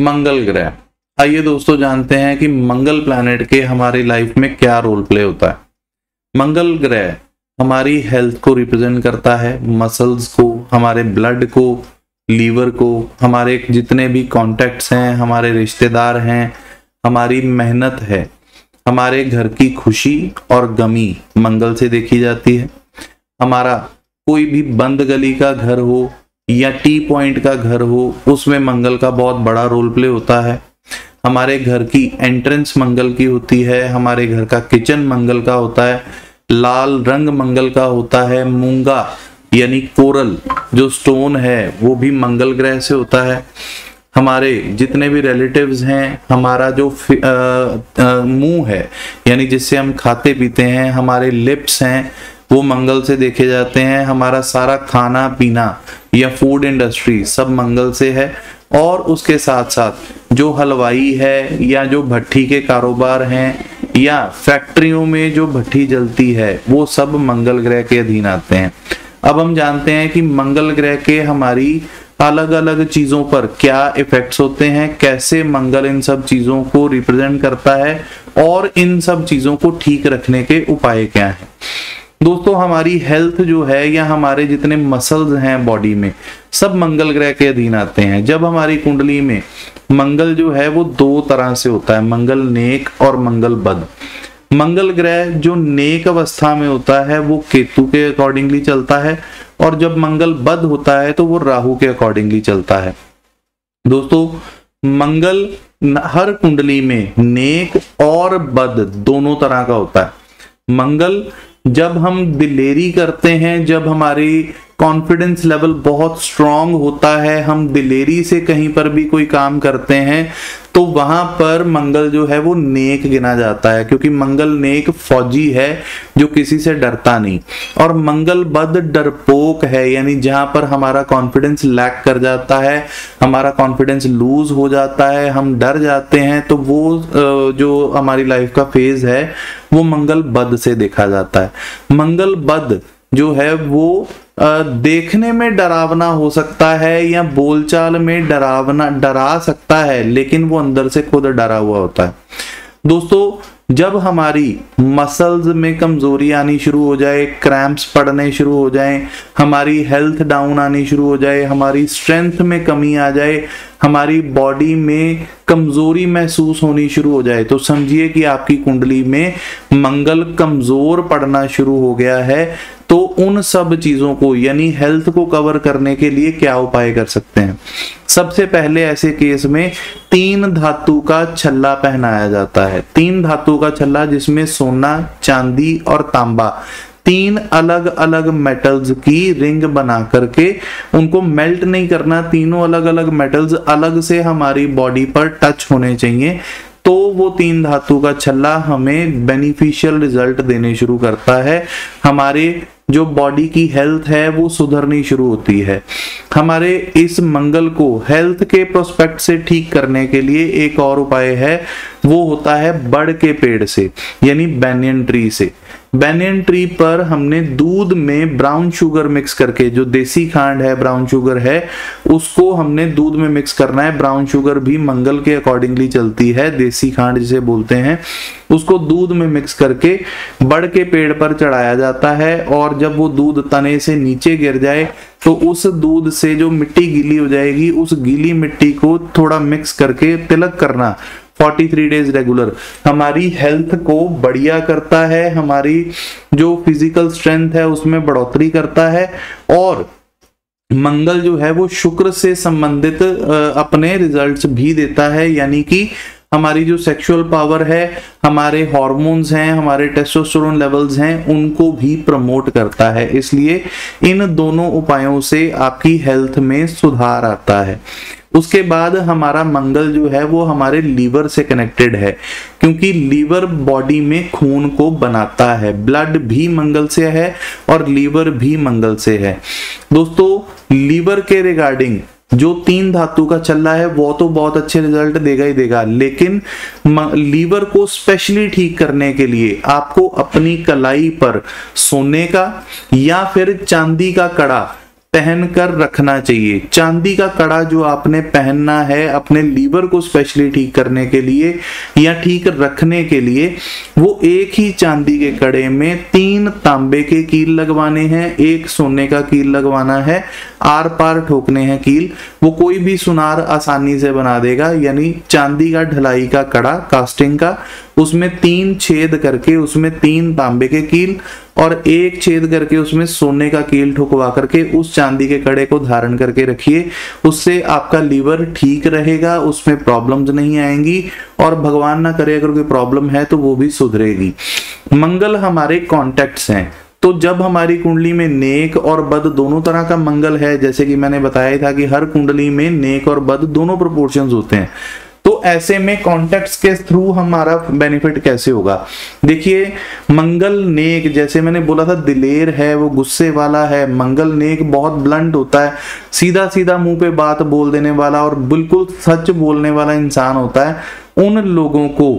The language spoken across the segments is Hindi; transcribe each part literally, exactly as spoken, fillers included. मंगल ग्रह। आइए दोस्तों जानते हैं कि मंगल प्लैनेट के हमारी लाइफ में क्या रोल प्ले होता है। मंगल ग्रह हमारी हेल्थ को रिप्रेजेंट करता है, मसल्स को, हमारे ब्लड को, लीवर को, हमारे जितने भी कॉन्टैक्ट्स हैं, हमारे रिश्तेदार हैं, हमारी मेहनत है, हमारे घर की खुशी और गमी मंगल से देखी जाती है। हमारा कोई भी बंद गली का घर हो या टी पॉइंट का घर हो, उसमें मंगल का बहुत बड़ा रोल प्ले होता है। हमारे घर की एंट्रेंस मंगल की होती है, हमारे घर का किचन मंगल का होता है, लाल रंग मंगल का होता है, मूंगा यानी कोरल जो स्टोन है वो भी मंगल ग्रह से होता है। हमारे जितने भी रिलेटिव्स हैं, हमारा जो मुंह है यानी जिससे हम खाते पीते हैं, हमारे लिप्स हैं वो मंगल से देखे जाते हैं। हमारा सारा खाना पीना या फूड इंडस्ट्री सब मंगल से है। और उसके साथ साथ जो हलवाई है या जो भट्टी के कारोबार हैं या फैक्ट्रियों में जो भट्टी जलती है वो सब मंगल ग्रह के अधीन आते हैं। अब हम जानते हैं कि मंगल ग्रह के हमारी अलग अलग चीज़ों पर क्या इफेक्ट्स होते हैं, कैसे मंगल इन सब चीज़ों को रिप्रेजेंट करता है और इन सब चीज़ों को ठीक रखने के उपाय क्या हैं। दोस्तों हमारी हेल्थ जो है या हमारे जितने मसल्स हैं बॉडी में सब मंगल ग्रह के अधीन आते हैं। जब हमारी कुंडली में मंगल जो है वो दो तरह से होता है, मंगल नेक और मंगल बद। मंगल ग्रह जो नेक अवस्था में होता है वो केतु के अकॉर्डिंगली चलता है और जब मंगल बद होता है तो वो राहु के अकॉर्डिंगली चलता है। दोस्तों मंगल हर कुंडली में नेक और बद दोनों तरह का होता है। मंगल जब हम दिलेरी करते हैं, जब हमारी कॉन्फिडेंस लेवल बहुत स्ट्रांग होता है, हम दिलेरी से कहीं पर भी कोई काम करते हैं तो वहां पर मंगल जो है वो नेक गिना जाता है, क्योंकि मंगल नेक फौजी है जो किसी से डरता नहीं। और मंगल बद डरपोक है, यानी जहां पर हमारा कॉन्फिडेंस लैक कर जाता है, हमारा कॉन्फिडेंस लूज हो जाता है, हम डर जाते हैं, तो वो जो हमारी लाइफ का फेज है वो मंगल बद से देखा जाता है। मंगल बद जो है वो देखने में डरावना हो सकता है या बोलचाल में डरावना डरा सकता है, लेकिन वो अंदर से खुद डरा हुआ होता है। दोस्तों जब हमारी मसल्स में कमजोरी आनी शुरू हो जाए, क्रैम्प्स पड़ने शुरू हो जाएं, हमारी हेल्थ डाउन आनी शुरू हो जाए, हमारी स्ट्रेंथ में कमी आ जाए, हमारी बॉडी में कमजोरी महसूस होनी शुरू हो जाए, तो समझिए कि आपकी कुंडली में मंगल कमजोर पड़ना शुरू हो गया है। तो उन सब चीजों को यानी हेल्थ को कवर करने के लिए क्या उपाय कर सकते हैं। सबसे पहले ऐसे केस में तीन धातु का छल्ला पहनाया जाता है। तीन धातु का छल्ला जिसमें सोना, चांदी और तांबा तीन अलग अलग मेटल्स की रिंग बना करके, उनको मेल्ट नहीं करना, तीनों अलग अलग मेटल्स अलग से हमारी बॉडी पर टच होने चाहिए, तो वो तीन धातु का छल्ला हमें बेनिफिशियल रिजल्ट देने शुरू करता है। हमारे जो बॉडी की हेल्थ है वो सुधरनी शुरू होती है। हमारे इस मंगल को हेल्थ के प्रोस्पेक्ट से ठीक करने के लिए एक और उपाय है, वो होता है बड़ के पेड़ से यानी बैनियन ट्री से। बैनियन ट्री पर हमने दूध में ब्राउन शुगर मिक्स करके, जो देसी खांड है ब्राउन शुगर है उसको हमने दूध में मिक्स करना है। ब्राउन शुगर भी मंगल के अकॉर्डिंगली चलती है, देसी खांड जिसे बोलते हैं, उसको दूध में मिक्स करके बड़ के पेड़ पर चढ़ाया जाता है। और जब वो दूध तने से नीचे गिर जाए तो उस दूध से जो मिट्टी गीली हो जाएगी उस गीली मिट्टी को थोड़ा मिक्स करके तिलक करना तैंतालीस डेज रेगुलर हमारी हेल्थ को बढ़िया करता है, हमारी जो फिजिकल स्ट्रेंथ है उसमें बढ़ोतरी करता है। और मंगल जो है वो शुक्र से संबंधित अपने रिजल्ट्स भी देता है, यानी कि हमारी जो सेक्सुअल पावर है, हमारे हार्मोन्स हैं, हमारे टेस्टोस्टेरोन लेवल्स हैं, उनको भी प्रमोट करता है। इसलिए इन दोनों उपायों से आपकी हेल्थ में सुधार आता है। उसके बाद हमारा मंगल जो है वो हमारे लीवर से कनेक्टेड है, क्योंकि लीवर बॉडी में खून को बनाता है। ब्लड भी मंगल से है और लीवर भी मंगल से है। दोस्तों लीवर के रिगार्डिंग जो तीन धातु का छल्ला है वो तो बहुत अच्छे रिजल्ट देगा ही देगा, लेकिन लीवर को स्पेशली ठीक करने के लिए आपको अपनी कलाई पर सोने का या फिर चांदी का कड़ा पहन कर रखना चाहिए। चांदी का कड़ा जो आपने पहनना है अपने लीवर को स्पेशली ठीक करने के लिए या ठीक रखने के लिए, वो एक ही चांदी के कड़े में तीन तांबे के कील लगवाने हैं, एक सोने का कील लगवाना है, आर पार ठोकने हैं कील, वो कोई भी सुनार आसानी से बना देगा। यानी चांदी का ढलाई का कड़ा कास्टिंग का, उसमें तीन छेद करके उसमें तीन तांबे के कील और एक छेद करके उसमें सोने का कील ठोकवा करके उस चांदी के कड़े को धारण करके रखिए। उससे आपका लीवर ठीक रहेगा, उसमें प्रॉब्लम्स नहीं आएंगी और भगवान ना करे अगर कोई प्रॉब्लम है तो वो भी सुधरेगी। मंगल हमारे कॉन्टैक्ट्स हैं, तो जब हमारी कुंडली में नेक और बद दोनों तरह का मंगल है, जैसे कि मैंने बताया था कि हर कुंडली में नेक और बद दोनों प्रोपोर्शंस होते हैं, तो ऐसे में कॉन्टैक्ट्स के थ्रू हमारा बेनिफिट कैसे होगा। देखिए मंगल नेक, जैसे मैंने बोला था, दिलेर है, वो गुस्से वाला है। मंगल नेक बहुत ब्लंट होता है, सीधा सीधा मुंह पे बात बोल देने वाला और बिल्कुल सच बोलने वाला इंसान होता है। उन लोगों को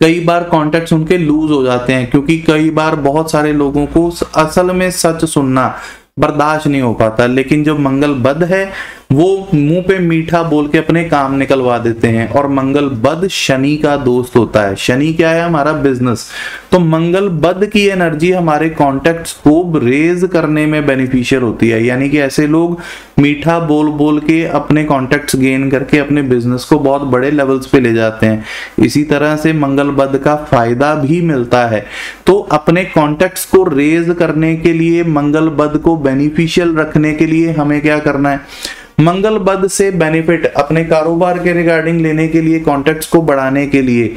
कई बार कॉन्टैक्ट्स उनके लूज हो जाते हैं, क्योंकि कई बार बहुत सारे लोगों को असल में सच सुनना बर्दाश्त नहीं हो पाता, लेकिन जो मंगल बद है वो मुंह पे मीठा बोल के अपने काम निकलवा देते हैं। और मंगल बद शनि का दोस्त होता है। शनि क्या है? हमारा बिजनेस। तो मंगल बद की एनर्जी हमारे कॉन्टैक्ट्स को रेज करने में बेनिफिशियल होती है, यानी कि ऐसे लोग मीठा बोल बोल के अपने कॉन्टैक्ट्स गेन करके अपने बिजनेस को बहुत बड़े लेवल्स पे ले जाते हैं। इसी तरह से मंगल बद का फायदा भी मिलता है। तो अपने कॉन्टैक्ट्स को रेज करने के लिए, मंगल बद को बेनिफिशियल रखने के लिए हमें क्या करना है? मंगल बद से बेनिफिट अपने कारोबार के रिगार्डिंग लेने के लिए, कॉन्टैक्ट्स को बढ़ाने के लिए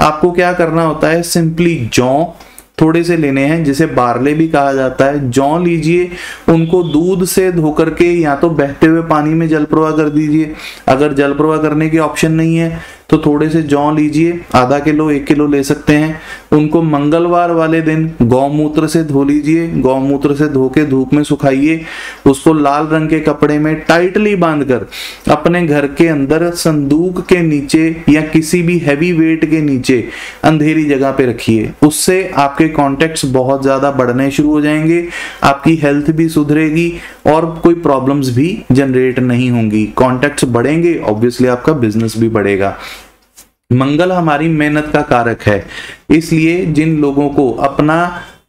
आपको क्या करना होता है? सिंपली जौ थोड़े से लेने हैं, जिसे बारले भी कहा जाता है। जौ लीजिए, उनको दूध से धोकर के या तो बहते हुए पानी में जल प्रवाह कर दीजिए। अगर जल प्रवाह करने की ऑप्शन नहीं है तो थोड़े से जौ लीजिए, आधा किलो एक किलो ले सकते हैं। उनको मंगलवार वाले दिन गौमूत्र से धो लीजिए, गौमूत्र से धो के धूप में सुखाइए। उसको लाल रंग के कपड़े में टाइटली बांधकर अपने घर के अंदर संदूक के नीचे या किसी भी हैवी वेट के नीचे अंधेरी जगह पे रखिए। उससे आपके कॉन्टैक्ट्स बहुत ज्यादा बढ़ने शुरू हो जाएंगे, आपकी हेल्थ भी सुधरेगी और कोई प्रॉब्लम्स भी जनरेट नहीं होंगी। कॉन्टैक्ट्स बढ़ेंगे, ऑब्वियसली आपका बिजनेस भी बढ़ेगा। मंगल हमारी मेहनत का कारक है, इसलिए जिन लोगों को अपना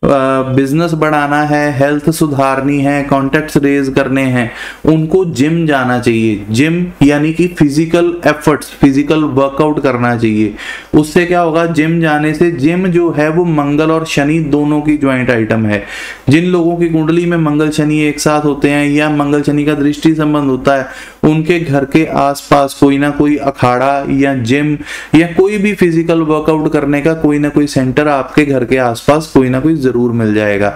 बिजनेस बढ़ाना है, हेल्थ सुधारनी है, कॉन्टैक्ट्स रेज करने हैं, उनको जिम जाना चाहिए। जिम यानी कि फिजिकल एफर्ट्स, फिजिकल वर्कआउट करना चाहिए। उससे क्या होगा? जिम जाने से, जिम जो है वो मंगल और शनि दोनों की ज्वाइंट आइटम है। जिन लोगों की कुंडली में मंगल शनि एक साथ होते हैं या मंगल शनि का दृष्टि संबंध होता है, उनके घर के आसपास कोई ना कोई अखाड़ा या जिम या कोई भी फिजिकल वर्कआउट करने का कोई ना कोई सेंटर आपके घर के आसपास कोई ना कोई जरूर मिल जाएगा।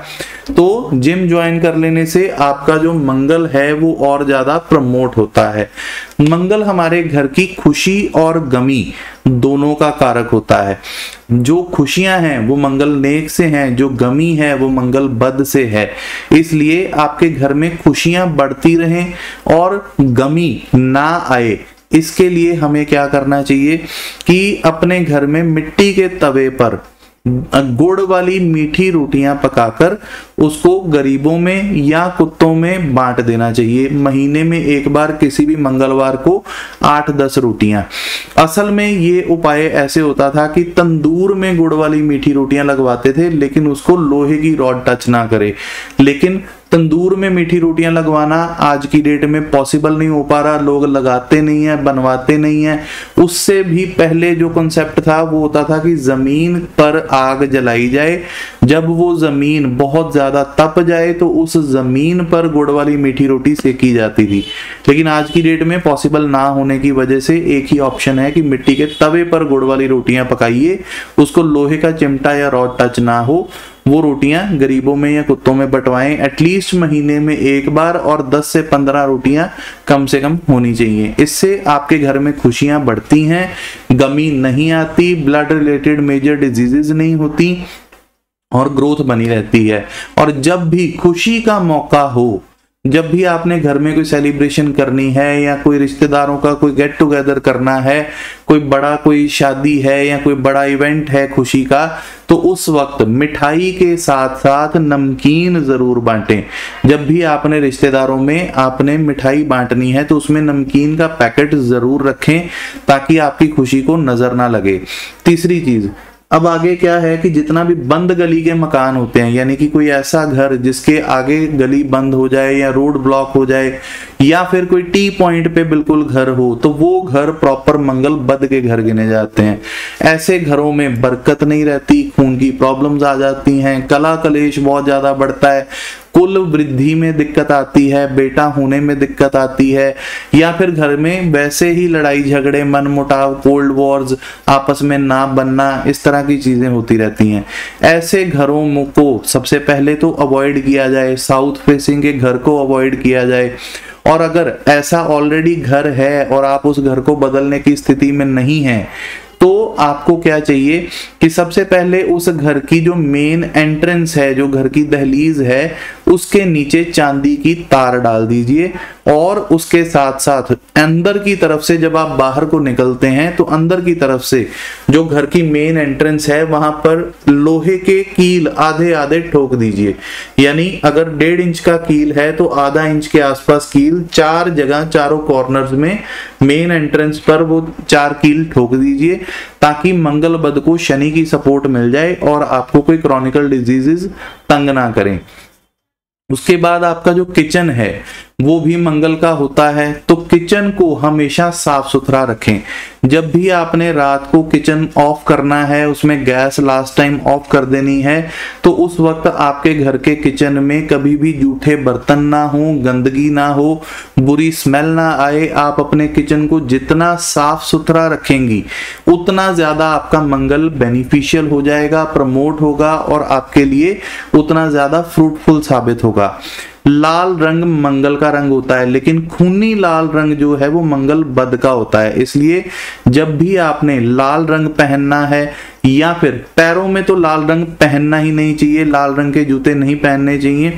तो जिम ज्वाइन कर लेने से आपका जो मंगल है वो और ज्यादा प्रमोट होता है। मंगल हमारे घर की खुशी और गमी दोनों का कारक होता है। जो खुशियां हैं वो मंगल नेक से हैं, जो गमी है वो मंगल बद से है। इसलिए आपके घर में खुशियां बढ़ती रहें और गमी ना आए, इसके लिए हमें क्या करना चाहिए कि अपने घर में मिट्टी के तवे पर गुड़ वाली मीठी रोटियां पकाकर उसको गरीबों में या कुत्तों में बांट देना चाहिए। महीने में एक बार किसी भी मंगलवार को आठ दस रोटियां। असल में ये उपाय ऐसे होता था कि तंदूर में गुड़ वाली मीठी रोटियां लगवाते थे, लेकिन उसको लोहे की रॉड टच ना करे। लेकिन तंदूर में मीठी रोटियां लगवाना आज की डेट में पॉसिबल नहीं हो पा रहा, लोग लगाते नहीं है, बनवाते नहीं है। उससे भी पहले जो कॉन्सेप्ट था वो होता था कि जमीन पर आग जलाई जाए, जब वो जमीन बहुत ज्यादा तप जाए तो उस जमीन पर गुड़ वाली मीठी रोटी सेकी जाती थी। लेकिन आज की डेट में पॉसिबल ना होने की वजह से एक ही ऑप्शन है कि मिट्टी के तवे पर गुड़ वाली रोटियां पकाइए, उसको लोहे का चिमटा या रॉड टच ना हो, वो रोटियां गरीबों में या कुत्तों में बंटवाएं। एटलीस्ट महीने में एक बार, और दस से पंद्रह रोटियां कम से कम होनी चाहिए। इससे आपके घर में खुशियां बढ़ती हैं, गमी नहीं आती, ब्लड रिलेटेड मेजर डिजीजेस नहीं होती और ग्रोथ बनी रहती है। और जब भी खुशी का मौका हो, जब भी आपने घर में कोई सेलिब्रेशन करनी है या कोई रिश्तेदारों का कोई गेट टुगेदर करना है, कोई बड़ा कोई शादी है या कोई बड़ा इवेंट है खुशी का, तो उस वक्त मिठाई के साथ साथ नमकीन जरूर बांटें। जब भी आपने रिश्तेदारों में आपने मिठाई बांटनी है तो उसमें नमकीन का पैकेट जरूर रखें ताकि आपकी खुशी को नजर ना लगे। तीसरी चीज, अब आगे क्या है कि जितना भी बंद गली के मकान होते हैं, यानी कि कोई ऐसा घर जिसके आगे गली बंद हो जाए या रोड ब्लॉक हो जाए या फिर कोई टी पॉइंट पे बिल्कुल घर हो, तो वो घर प्रॉपर मंगल बद के घर गिने जाते हैं। ऐसे घरों में बरकत नहीं रहती, खून की प्रॉब्लम्स आ जाती हैं, कला कलेश बहुत ज्यादा बढ़ता है, कुल वृद्धि में दिक्कत आती है, बेटा होने में दिक्कत आती है, या फिर घर में वैसे ही लड़ाई झगड़े, मनमुटाव, कोल्ड वॉर्स, आपस में ना बनना, इस तरह की चीजें होती रहती हैं। ऐसे घरों को सबसे पहले तो अवॉइड किया जाए, साउथ फेसिंग के घर को अवॉइड किया जाए। और अगर ऐसा ऑलरेडी घर है और आप उस घर को बदलने की स्थिति में नहीं है तो आपको क्या चाहिए कि सबसे पहले उस घर की जो मेन एंट्रेंस है, जो घर की दहलीज है, उसके नीचे चांदी की तार डाल दीजिए और उसके साथ साथ अंदर की तरफ से जब आप बाहर को निकलते हैं तो अंदर की तरफ से जो घर की मेन एंट्रेंस है वहां पर लोहे के कील आधे आधे ठोक दीजिए। यानी अगर डेढ़ इंच का कील है तो आधा इंच के आसपास कील चार जगह, चारों कॉर्नर्स में मेन एंट्रेंस पर वो चार कील ठोक दीजिए ताकि मंगल बद को शनि की सपोर्ट मिल जाए और आपको कोई क्रॉनिकल डिजीजेस तंग ना करें। उसके बाद आपका जो किचन है वो भी मंगल का होता है, तो किचन को हमेशा साफ सुथरा रखें। जब भी आपने रात को किचन ऑफ करना है, उसमें गैस लास्ट टाइम ऑफ कर देनी है, तो उस वक्त आपके घर के किचन में कभी भी जूठे बर्तन ना हो, गंदगी ना हो, बुरी स्मेल ना आए। आप अपने किचन को जितना साफ सुथरा रखेंगी उतना ज्यादा आपका मंगल बेनिफिशियल हो जाएगा, प्रमोट होगा और आपके लिए उतना ज्यादा फ्रूटफुल साबित होगा। लाल रंग मंगल का रंग होता है, लेकिन खूनी लाल रंग जो है वो मंगल बद का होता है, इसलिए जब भी आपने लाल रंग पहनना है या फिर पैरों में तो लाल रंग पहनना ही नहीं चाहिए, लाल रंग के जूते नहीं पहनने चाहिए,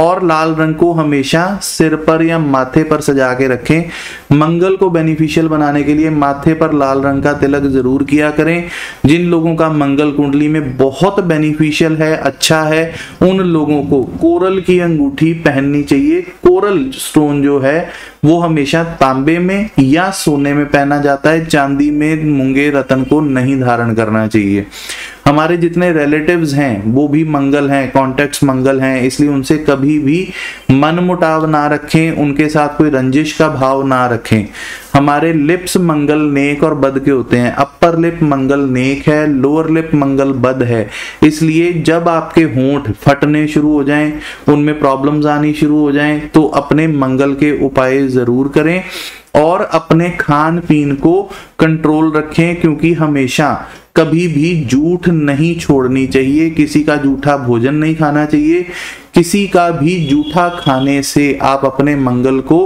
और लाल रंग को हमेशा सिर पर या माथे पर सजा के रखें। मंगल को बेनिफिशियल बनाने के लिए माथे पर लाल रंग का तिलक जरूर किया करें। जिन लोगों का मंगल कुंडली में बहुत बेनिफिशियल है, अच्छा है, उन लोगों को कोरल की अंगूठी पहननी चाहिए। कोरल स्टोन जो है वो हमेशा तांबे में या सोने में पहना जाता है, चांदी में मूंगे रतन को नहीं धारण करना चाहिए। हमारे जितने रिलेटिव्स हैं वो भी मंगल हैं, कॉन्टेक्ट्स मंगल हैं, इसलिए उनसे कभी भी मनमुटाव ना रखें, उनके साथ कोई रंजिश का भाव ना रखें। हमारे लिप्स मंगल नेक और बद के होते हैं, अपर लिप मंगल नेक है, लोअर लिप मंगल बद है, इसलिए जब आपके होंठ फटने शुरू हो जाएं, उनमें प्रॉब्लम्स आनी शुरू हो जाएं, तो अपने मंगल के उपाय जरूर करें और अपने खान पीन को कंट्रोल रखें, क्योंकि हमेशा कभी भी जूठ नहीं छोड़नी चाहिए, किसी का जूठा भोजन नहीं खाना चाहिए। किसी का भी जूठा खाने से आप अपने मंगल को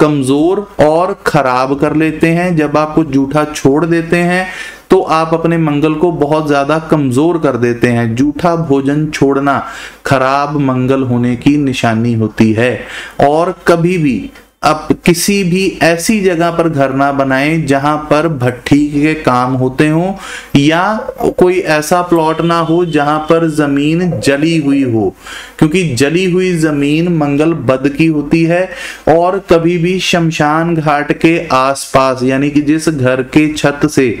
कमजोर और खराब कर लेते हैं। जब आप कुछ जूठा छोड़ देते हैं तो आप अपने मंगल को बहुत ज्यादा कमजोर कर देते हैं। जूठा भोजन छोड़ना खराब मंगल होने की निशानी होती है। और कभी भी अब किसी भी ऐसी जगह पर घर ना बनाएं जहां पर भट्ठी के काम होते हों या कोई ऐसा प्लॉट ना हो जहां पर जमीन जली हुई हो, क्योंकि जली हुई जमीन मंगल बद की होती है। और कभी भी शमशान घाट के आसपास, यानी कि जिस घर के छत से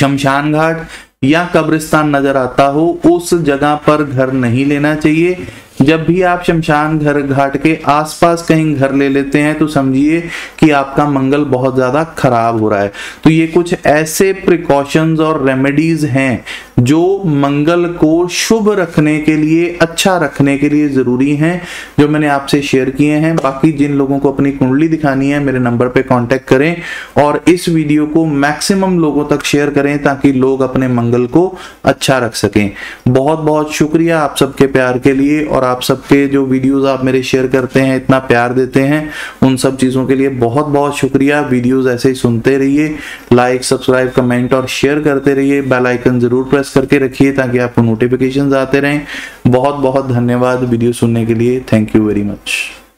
शमशान घाट या कब्रिस्तान नजर आता हो, उस जगह पर घर नहीं लेना चाहिए। जब भी आप शमशान घर घाट के आसपास कहीं घर ले लेते हैं तो समझिए कि आपका मंगल बहुत ज्यादा खराब हो रहा है। तो ये कुछ ऐसे प्रिकॉशंस और रेमेडीज हैं जो मंगल को शुभ रखने के लिए, अच्छा रखने के लिए जरूरी हैं, जो मैंने आपसे शेयर किए हैं। बाकी जिन लोगों को अपनी कुंडली दिखानी है मेरे नंबर पे कांटेक्ट करें और इस वीडियो को मैक्सिमम लोगों तक शेयर करें ताकि लोग अपने मंगल को अच्छा रख सकें। बहुत बहुत शुक्रिया आप सबके प्यार के लिए और आप सबके जो वीडियोस आप मेरे शेयर करते हैं, इतना प्यार देते हैं, उन सब चीज़ों के लिए बहुत बहुत शुक्रिया। वीडियोस ऐसे ही सुनते रहिए, लाइक, सब्सक्राइब, कमेंट और शेयर करते रहिए। बेल आइकन जरूर प्रेस करके रखिए ताकि आपको नोटिफिकेशंस आते रहें। बहुत बहुत धन्यवाद वीडियो सुनने के लिए। Thank you very much.